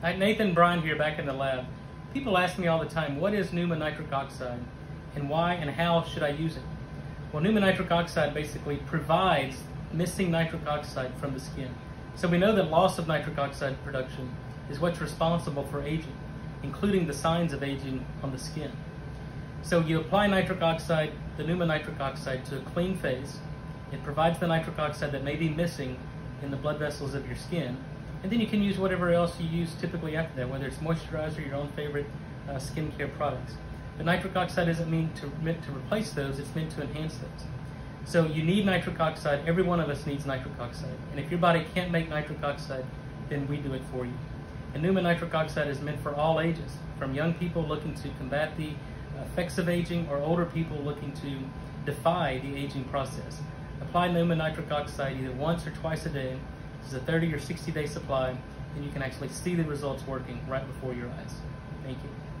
Nathan Bryan here, back in the lab. People ask me all the time, what is pneuma nitric oxide and why and how should I use it? Well, pneuma nitric oxide basically provides missing nitric oxide from the skin. So we know that loss of nitric oxide production is what's responsible for aging, including the signs of aging on the skin. So you apply nitric oxide, the pneuma nitric oxide, to a clean face. It provides the nitric oxide that may be missing in the blood vessels of your skin. And then you can use whatever else you use typically after that, whether it's moisturizer, your own favorite skincare products. But nitric oxide isn't meant to replace those, it's meant to enhance those. So you need nitric oxide, every one of us needs nitric oxide. And if your body can't make nitric oxide, then we do it for you. And pneuma nitric oxide is meant for all ages, from young people looking to combat the effects of aging or older people looking to defy the aging process. Apply pneuma nitric oxide either once or twice a day. This is a 30 or 60-day supply, and you can actually see the results working right before your eyes. Thank you.